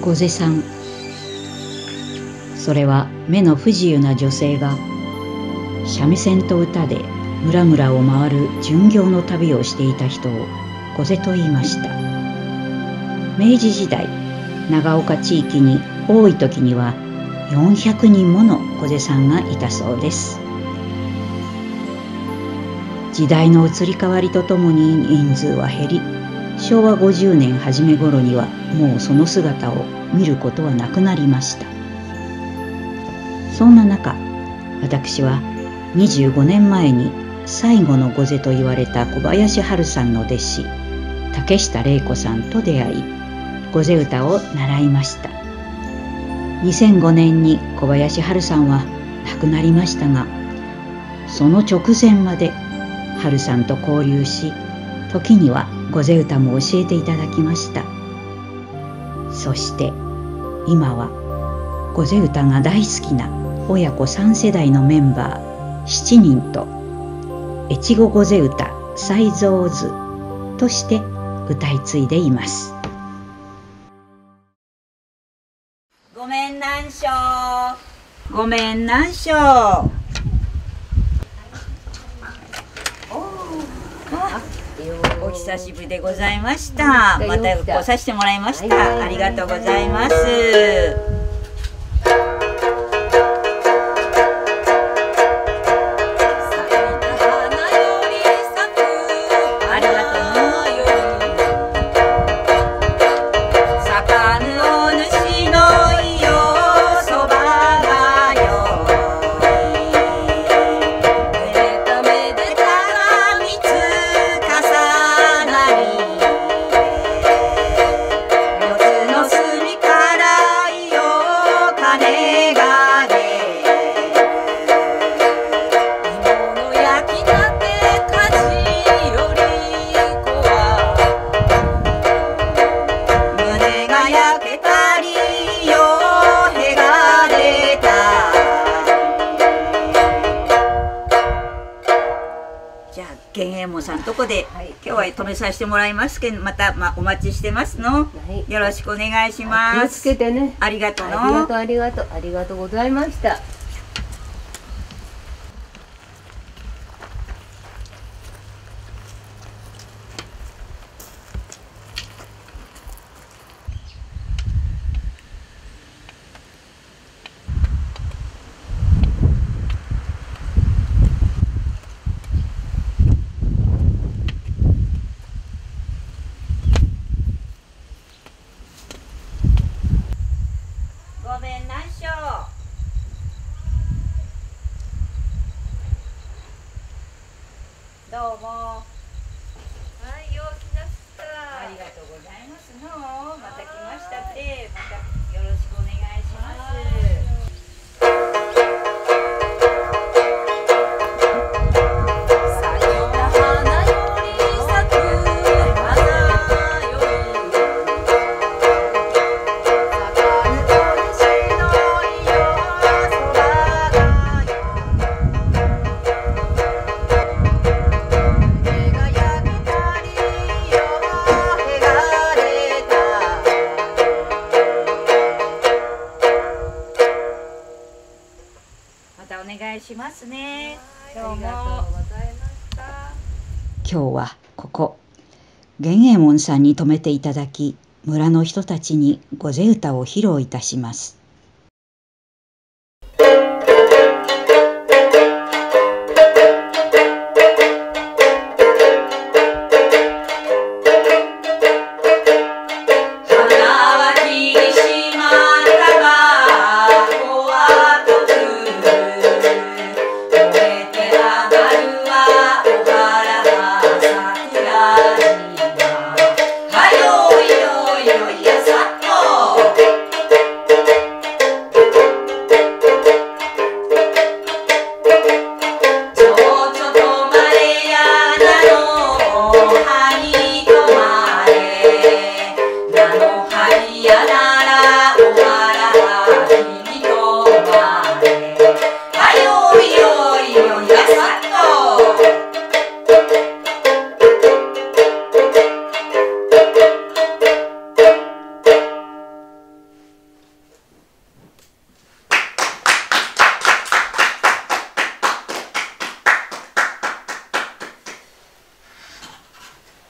御是さん。それは目の不自由な女性が三味線と歌で村々を回る巡業の旅をしていた人を御是と言いました。明治時代、長岡地域に多い時には400人もの御是さんがいたそうです。時代の移り変わりとともに人数は減り、昭和50年初め頃にはもうその姿を見ることはなくなりました。そんな中、私は25年前に最後の御是と言われた小林春さんの弟子、竹下玲子さんと出会い、御是歌を習いました。2005年に小林春さんは亡くなりましたが、その直前まで春さんと交流し、時には御是歌も教えていただきました。そして今は御是歌が大好きな親子3世代のメンバー7人と越後御是歌再造図として歌い継いでいます。ごめんなんしょう。ごめんなんしょう。お久しぶりでございました。また来させてもらいました。ありがとうございます。止めさせてもらいますけど、また、お待ちしてますの、はい、よろしくお願いします。気をつけてね。ありがとうの。ありがとうございました。どうも。はい、よう来ました。ありがとうございますの。また来ましたって、またよろしくお願いします。今日はここ源右衛門さんに泊めていただき、村の人たちに御是歌を披露いたします。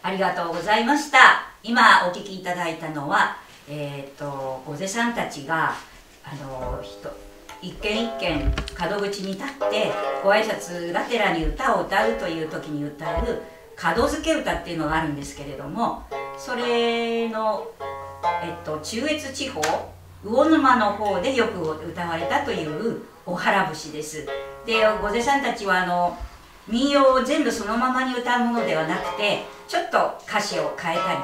ありがとうございました。今お聞きいただいたのは、御世さんたちが一軒一軒角口に立ってご挨拶がてらに歌を歌うという時に歌う門付け歌っていうのがあるんですけれども、それの、中越地方魚沼の方でよく歌われたというおはら節です。で御世さんたちは民謡を全部そのままに歌うものではなくて、ちょっと歌詞を変えたり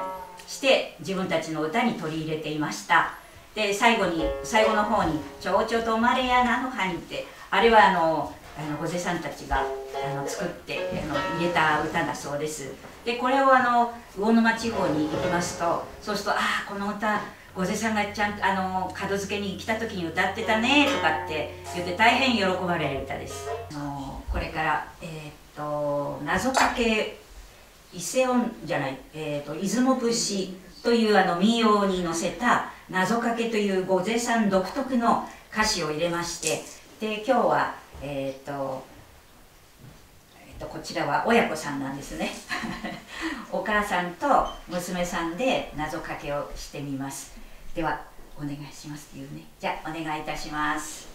して自分たちの歌に取り入れていました。で最後の方に「ちょうちょとまれやなのはに」って、あれは御世さんたちが作って入れた歌だそうです。でこれを魚沼地方に行きますと、そうすると「ああこの歌御世さんがちゃんと門付けに来た時に歌ってたね」とかって言って大変喜ばれる歌です。これから謎かけ伊勢音じゃない、出雲節という民謡に載せた謎かけという御世さん独特の歌詞を入れまして、で今日はこちらは親子さんなんですねお母さんと娘さんで謎かけをしてみます。ではお願いしますっていうね。じゃあお願いいたします。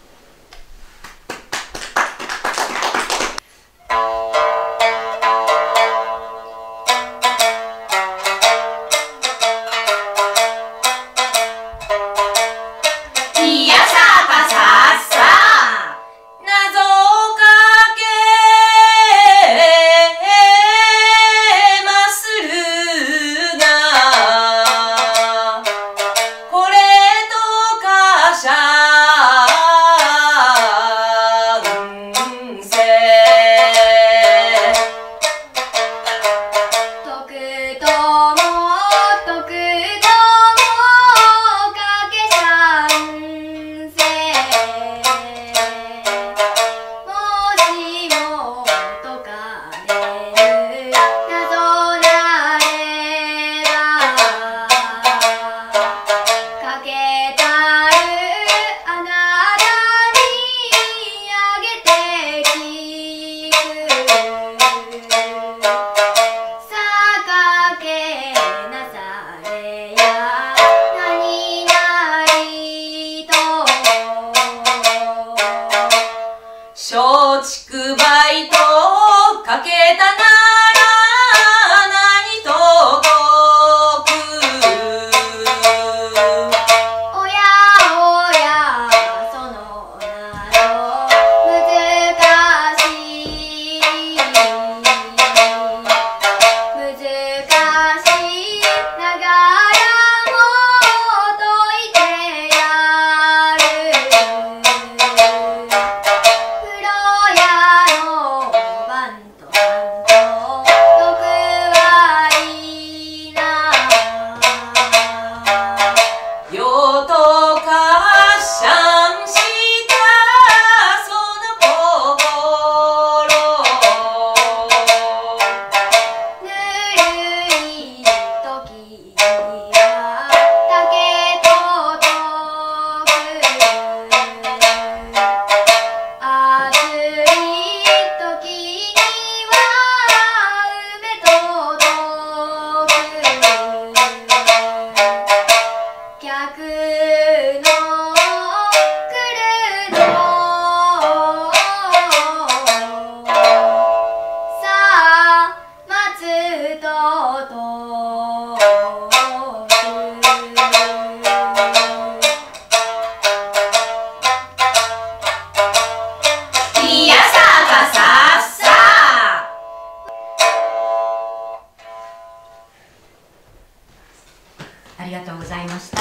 ありがとうございました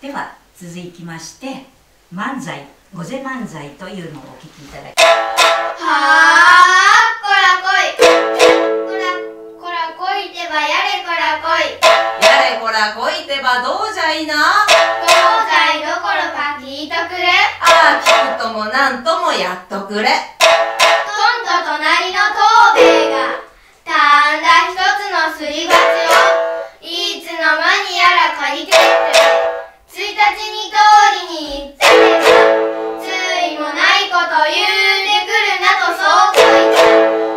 では続きまして、漫才御世漫才というのをお聞きいただき、やれこらこいてばどうじゃいな。東西どころか聞いとくれ。ああ聞くともなんともやっとくれ。とんと隣の東米がたんだ一つのすり鉢をいつの間にやら借りてって、1日に通りに行ってればついもないこと言うてくるなとそう書いて。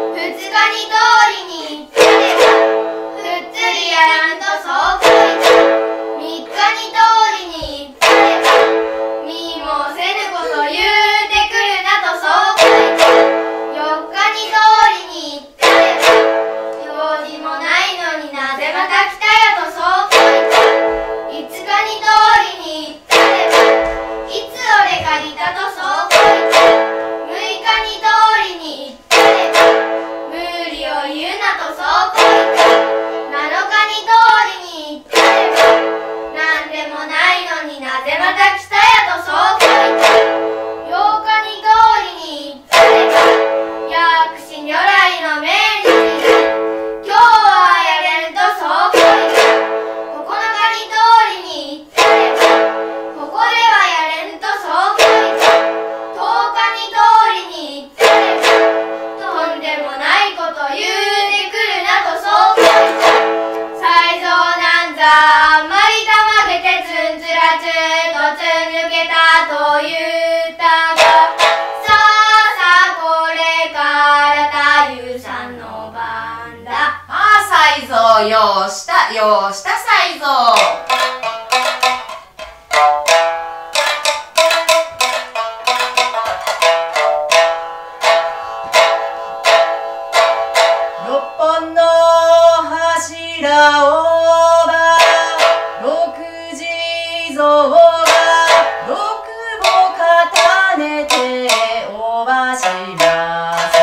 よーしたサイゾー。六本の柱をば六地蔵が六を重ねておばします。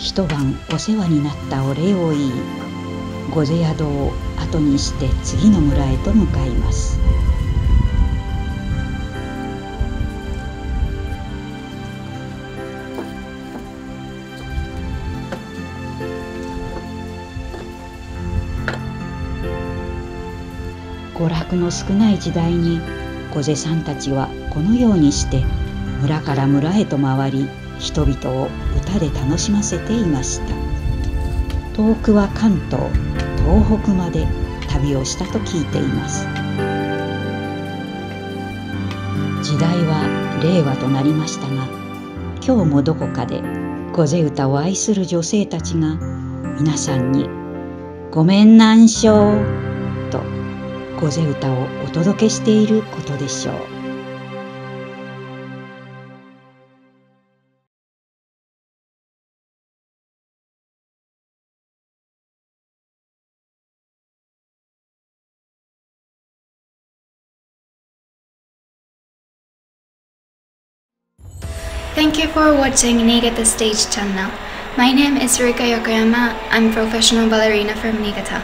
一晩お世話になったお礼を言い、御所宿を後にして次の村へと向かいます。娯楽の少ない時代に御所さんたちはこのようにして村から村へと回り、人々を歌で楽しませていました。遠くは関東、東北まで旅をしたと聞いています。時代は令和となりましたが、今日もどこかで御所歌を愛する女性たちが皆さんに「ごめんなんしょう」と御所歌をお届けしていることでしょう。Thank you for watching Niigata Stage Channel. My name is Rika Yokoyama. I'm a professional ballerina from Niigata.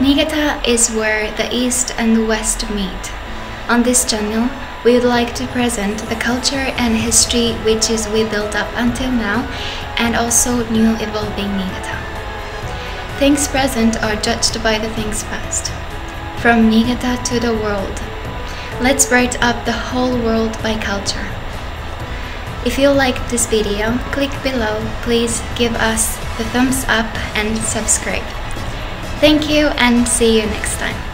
Niigata is where the East and the West meet. On this channel, we would like to present the culture and history which is we built up until now, and also new evolving Niigata. Things present are judged by the things past. From Niigata to the world. Let's bright up the whole world by culture. If you liked this video, click below, please give us the thumbs up and subscribe. Thank you and see you next time.